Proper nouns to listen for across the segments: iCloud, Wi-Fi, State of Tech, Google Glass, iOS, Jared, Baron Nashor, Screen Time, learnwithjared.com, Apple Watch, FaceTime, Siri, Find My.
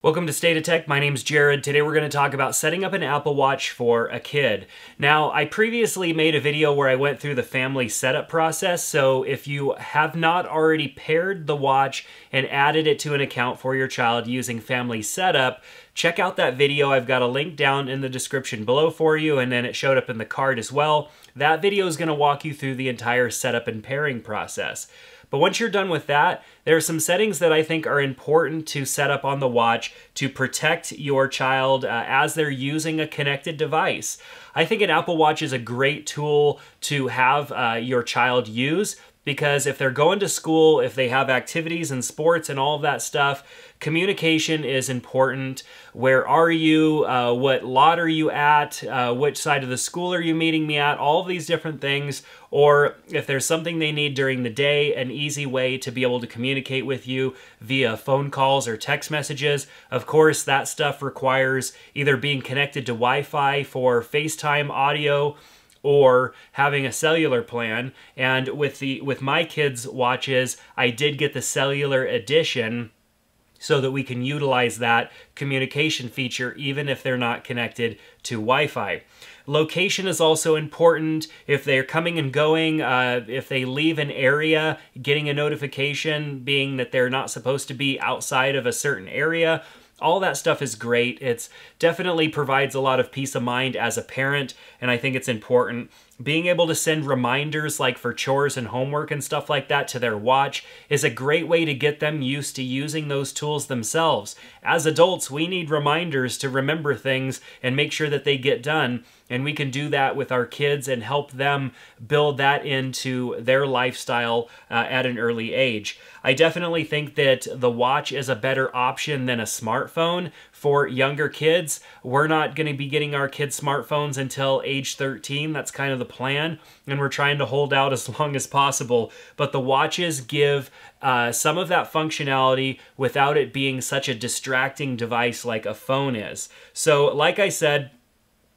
Welcome to State of Tech. My name's Jared. Today we're going to talk about setting up an Apple Watch for a kid. Now, I previously made a video where I went through the family setup process, so if you have not already paired the watch and added it to an account for your child using family setup, check out that video. I've got a link down in the description below for you, and then it showed up in the card as well. That video is going to walk you through the entire setup and pairing process. But once you're done with that, there are some settings that I think are important to set up on the watch to protect your child as they're using a connected device. I think an Apple Watch is a great tool to have your child use, because if they're going to school, if they have activities and sports and all of that stuff, communication is important. Where are you? What lot are you at? Which side of the school are you meeting me at? All of these different things. Or if there's something they need during the day, an easy way to be able to communicate with you via phone calls or text messages. Of course, that stuff requires either being connected to Wi-Fi for FaceTime audio, or having a cellular plan. And with my kids' watches, I did get the cellular edition so that we can utilize that communication feature even if they're not connected to Wi-Fi. Location is also important. If they're coming and going, if they leave an area, getting a notification being that they're not supposed to be outside of a certain area, all that stuff is great. It's definitely provides a lot of peace of mind as a parent, and I think it's important. Being able to send reminders like for chores and homework and stuff like that to their watch is a great way to get them used to using those tools themselves. As adults, we need reminders to remember things and make sure that they get done, and we can do that with our kids and help them build that into their lifestyle at an early age. I definitely think that the watch is a better option than a smartphone for younger kids. We're not going to be getting our kids smartphones until age 13. That's kind of the plan, and we're trying to hold out as long as possible. But the watches give some of that functionality without it being such a distracting device like a phone is. So, like I said,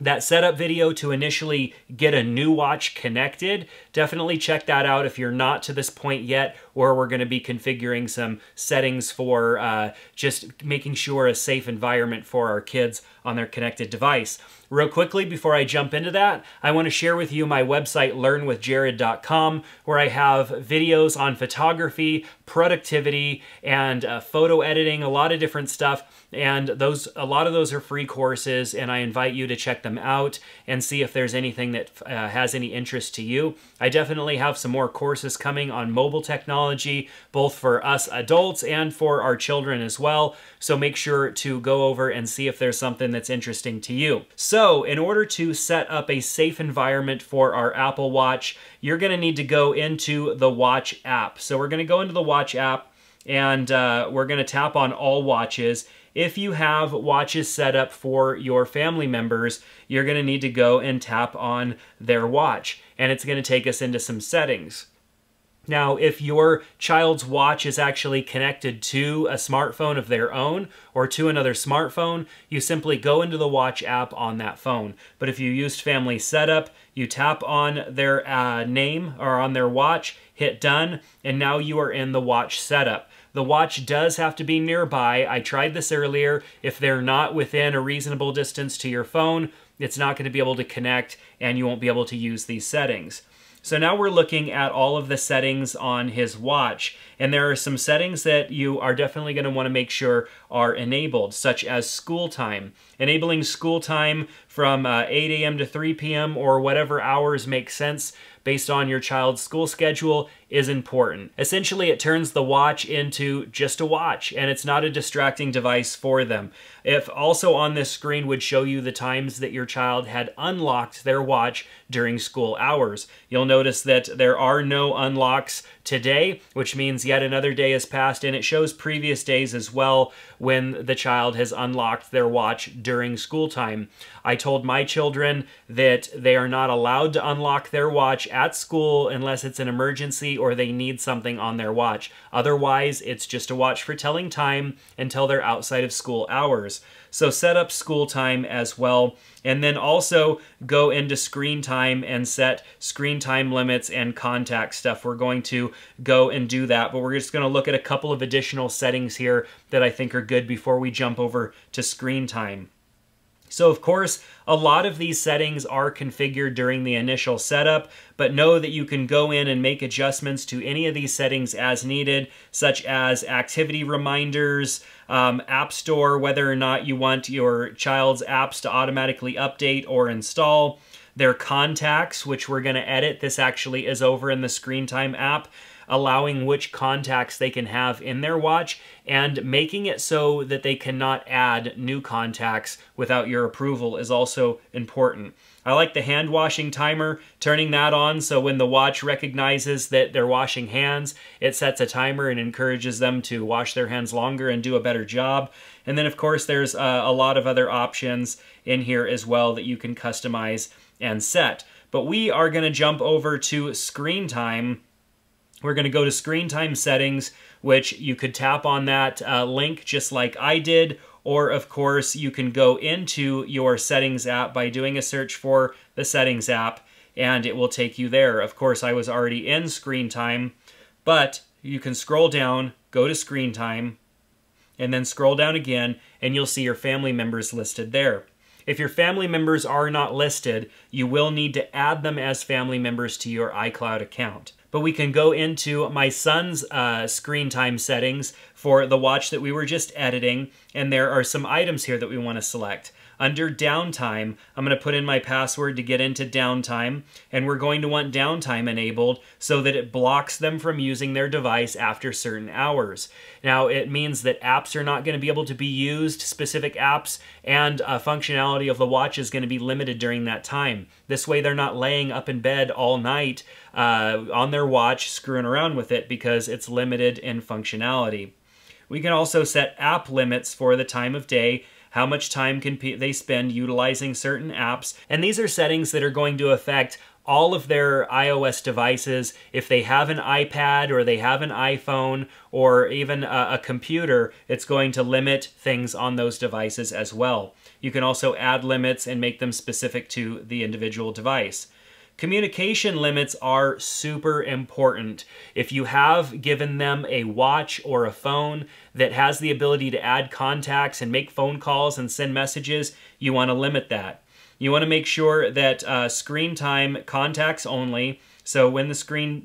that setup video to initially get a new watch connected, definitely check that out if you're not to this point yet, or we're going to be configuring some settings for just making sure a safe environment for our kids on their connected device. Real quickly, before I jump into that, I want to share with you my website, learnwithjared.com, where I have videos on photography, productivity, and photo editing, a lot of different stuff. And a lot of those are free courses, and I invite you to check them out and see if there's anything that has any interest to you. I definitely have some more courses coming on mobile technology, both for us adults and for our children as well. So make sure to go over and see if there's something that's interesting to you. So in order to set up a safe environment for our Apple Watch, you're going to need to go into the Watch app. So we're going to go into the Watch app, and we're going to tap on all watches. If you have watches set up for your family members, you're going to need to go and tap on their watch, and it's going to take us into some settings. Now, if your child's watch is actually connected to a smartphone of their own or to another smartphone, you simply go into the Watch app on that phone. But if you used family setup, you tap on their name or on their watch, hit done, and now you are in the watch setup. The watch does have to be nearby. I tried this earlier. If they're not within a reasonable distance to your phone, it's not going to be able to connect, and you won't be able to use these settings. So now we're looking at all of the settings on his watch, and there are some settings that you are definitely going to want to make sure are enabled, such as school time. Enabling school time from 8 a.m. to 3 p.m. or whatever hours make sense based on your child's school schedule is important. Essentially, it turns the watch into just a watch, and it's not a distracting device for them. If also on this screen would show you the times that your child had unlocked their watch during school hours. You'll notice that there are no unlocks today, which means yet another day has passed, and it shows previous days as well when the child has unlocked their watch during school time. I told my children that they are not allowed to unlock their watch at school unless it's an emergency or they need something on their watch. Otherwise, it's just a watch for telling time until they're outside of school hours. So set up school time as well. And then also go into screen time and set screen time limits and contact stuff. We're going to go and do that, but we're just going to look at a couple of additional settings here that I think are good before we jump over to screen time. So of course, a lot of these settings are configured during the initial setup, but know that you can go in and make adjustments to any of these settings as needed, such as activity reminders, App Store, whether or not you want your child's apps to automatically update or install, their contacts, which we're going to edit. This actually is over in the Screen Time app, allowing which contacts they can have in their watch and making it so that they cannot add new contacts without your approval is also important. I like the hand washing timer, turning that on so when the watch recognizes that they're washing hands, it sets a timer and encourages them to wash their hands longer and do a better job. And then of course there's a lot of other options in here as well that you can customize and set. But we are going to jump over to screen time. We're going to go to screen time settings, which you could tap on that link just like I did, or of course you can go into your settings app by doing a search for the settings app and it will take you there. Of course, I was already in screen time, but you can scroll down, go to screen time, and then scroll down again and you'll see your family members listed there. If your family members are not listed, you will need to add them as family members to your iCloud account. But we can go into my son's screen time settings for the watch that we were just editing, and there are some items here that we want to select. Under downtime, I'm going to put in my password to get into downtime, and we're going to want downtime enabled so that it blocks them from using their device after certain hours. Now, it means that apps are not going to be able to be used, specific apps, and functionality of the watch is going to be limited during that time. This way, they're not laying up in bed all night on their watch screwing around with it because it's limited in functionality. We can also set app limits for the time of day, how much time can they spend utilizing certain apps. And these are settings that are going to affect all of their iOS devices. If they have an iPad or they have an iPhone or even a computer, it's going to limit things on those devices as well. You can also add limits and make them specific to the individual device. Communication limits are super important. If you have given them a watch or a phone that has the ability to add contacts and make phone calls and send messages, you want to limit that. You want to make sure that screen time contacts only. So when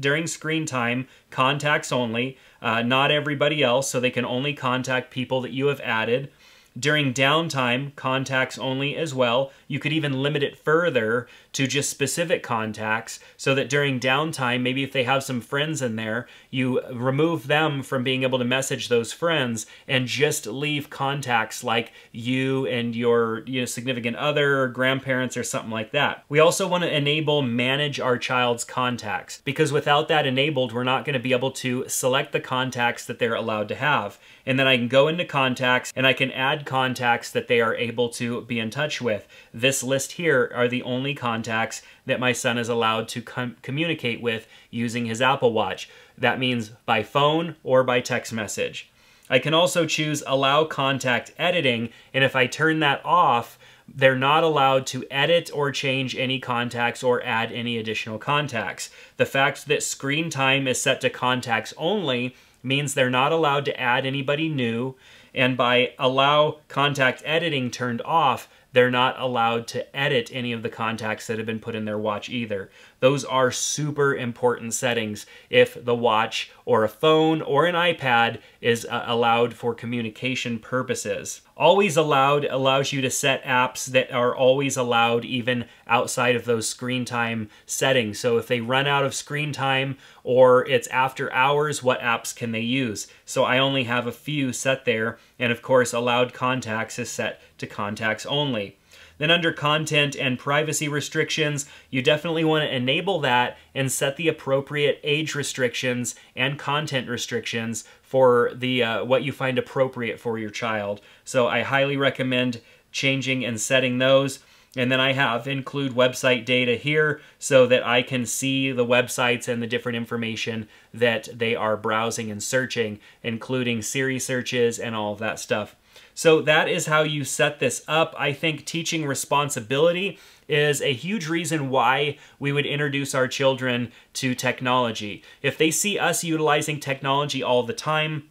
during screen time, contacts only, not everybody else, so they can only contact people that you have added. During downtime, contacts only as well. You could even limit it further to just specific contacts so that during downtime, maybe if they have some friends in there, you remove them from being able to message those friends and just leave contacts like you and your significant other or grandparents or something like that. We also want to enable manage our child's contacts because without that enabled, we're not going to be able to select the contacts that they're allowed to have. And then I can go into contacts and I can add contacts that they are able to be in touch with. This list here are the only contacts that my son is allowed to communicate with using his Apple Watch. That means by phone or by text message. I can also choose allow contact editing, and if I turn that off, they're not allowed to edit or change any contacts or add any additional contacts. The fact that screen time is set to contacts only means they're not allowed to add anybody new, and by allow contact editing turned off, they're not allowed to edit any of the contacts that have been put in their watch either. Those are super important settings if the watch or a phone or an iPad is allowed for communication purposes. Always allowed allows you to set apps that are always allowed even outside of those screen time settings. So if they run out of screen time or it's after hours, what apps can they use? So I only have a few set there. And of course, allowed contacts is set to contacts only. Then under content and privacy restrictions, you definitely want to enable that and set the appropriate age restrictions and content restrictions for the what you find appropriate for your child. So I highly recommend changing and setting those. And then I have include website data here so that I can see the websites and the different information that they are browsing and searching, including Siri searches and all of that stuff. So that is how you set this up. I think teaching responsibility is a huge reason why we would introduce our children to technology. If they see us utilizing technology all the time,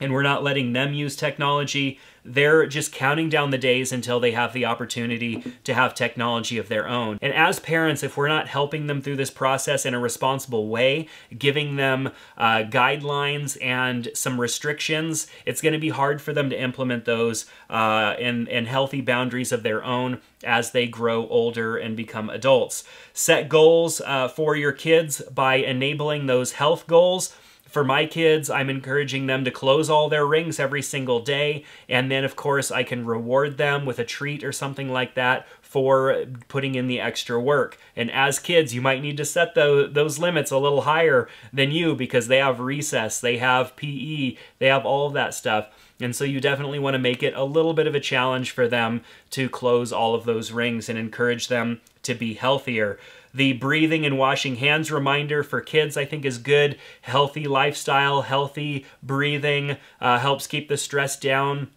and we're not letting them use technology, they're just counting down the days until they have the opportunity to have technology of their own. And as parents, if we're not helping them through this process in a responsible way, giving them guidelines and some restrictions, it's going to be hard for them to implement those in healthy boundaries of their own as they grow older and become adults. Set goals for your kids by enabling those health goals. For my kids, I'm encouraging them to close all their rings every single day, and then of course I can reward them with a treat or something like that for putting in the extra work. And as kids, you might need to set those limits a little higher than you, because they have recess, they have PE, they have all of that stuff. And so you definitely want to make it a little bit of a challenge for them to close all of those rings and encourage them to be healthier. The breathing and washing hands reminder for kids, I think, is good. Healthy lifestyle, healthy breathing helps keep the stress down.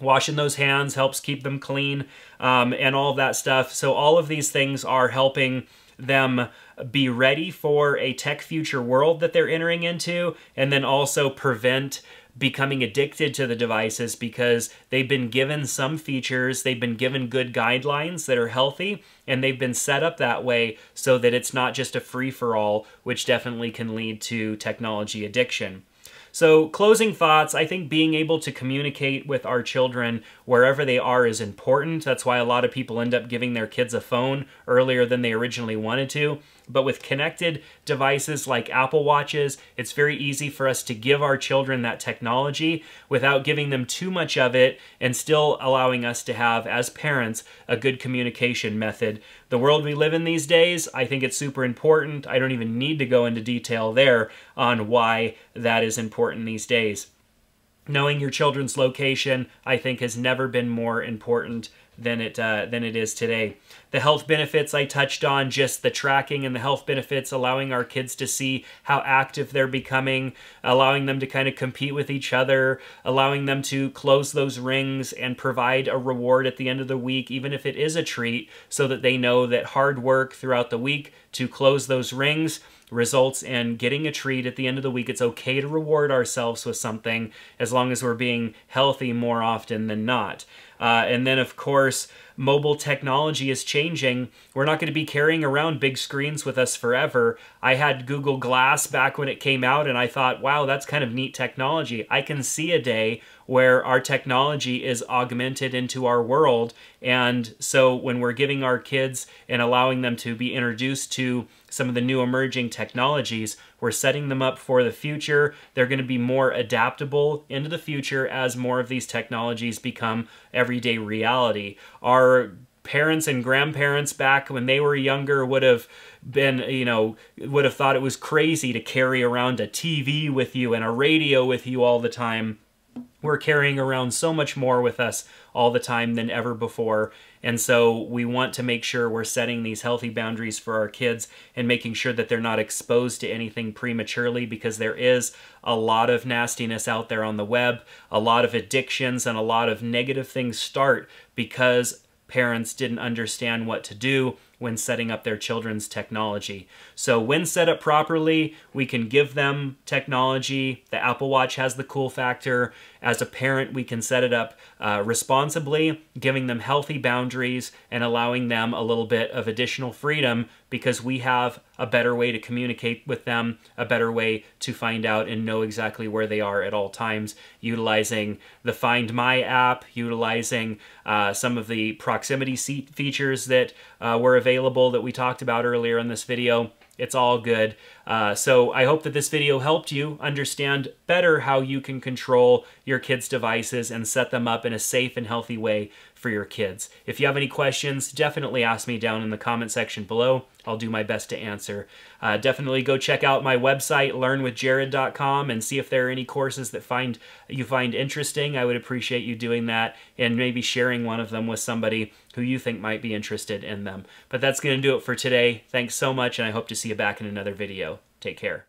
Washing those hands helps keep them clean, and all of that stuff. So all of these things are helping them be ready for a tech future world that they're entering into, and then also prevent becoming addicted to the devices, because they've been given some features, they've been given good guidelines that are healthy, and they've been set up that way so that it's not just a free-for-all, which definitely can lead to technology addiction. So closing thoughts, I think being able to communicate with our children wherever they are is important. That's why a lot of people end up giving their kids a phone earlier than they originally wanted to. But with connected devices like Apple Watches, it's very easy for us to give our children that technology without giving them too much of it, and still allowing us to have, as parents, a good communication method. The world we live in these days, I think it's super important. I don't even need to go into detail there on why that is important these days. Knowing your children's location, I think, has never been more important than it is today. The health benefits I touched on, just the tracking and the health benefits, allowing our kids to see how active they're becoming, allowing them to kind of compete with each other, allowing them to close those rings and provide a reward at the end of the week, even if it is a treat, so that they know that hard work throughout the week to close those rings results in getting a treat at the end of the week. It's okay to reward ourselves with something as long as we're being healthy more often than not. And then, of course, mobile technology is changing. We're not going to be carrying around big screens with us forever. I had Google Glass back when it came out, and I thought, wow, that's kind of neat technology. I can see a day where our technology is augmented into our world. And so when we're giving our kids and allowing them to be introduced to some of the new emerging technologies, we're setting them up for the future. They're going to be more adaptable into the future as more of these technologies become everyday reality. Our parents and grandparents back when they were younger would have been, you know, would have thought it was crazy to carry around a TV with you and a radio with you all the time. We're carrying around so much more with us all the time than ever before. And so we want to make sure we're setting these healthy boundaries for our kids and making sure that they're not exposed to anything prematurely, because there is a lot of nastiness out there on the web. A lot of addictions and a lot of negative things start because parents didn't understand what to do when setting up their children's technology. So when set up properly, we can give them technology. The Apple Watch has the cool factor. As a parent, we can set it up responsibly, giving them healthy boundaries and allowing them a little bit of additional freedom, because we have a better way to communicate with them, a better way to find out and know exactly where they are at all times, utilizing the Find My app, utilizing some of the proximity features that were available that we talked about earlier in this video. It's all good. So I hope that this video helped you understand better how you can control your kids' devices and set them up in a safe and healthy way for your kids. If you have any questions, definitely ask me down in the comment section below. I'll do my best to answer. Definitely go check out my website, learnwithjared.com, and see if there are any courses that you find interesting. I would appreciate you doing that and maybe sharing one of them with somebody who you think might be interested in them. But that's going to do it for today. Thanks so much, and I hope to see you back in another video. Take care.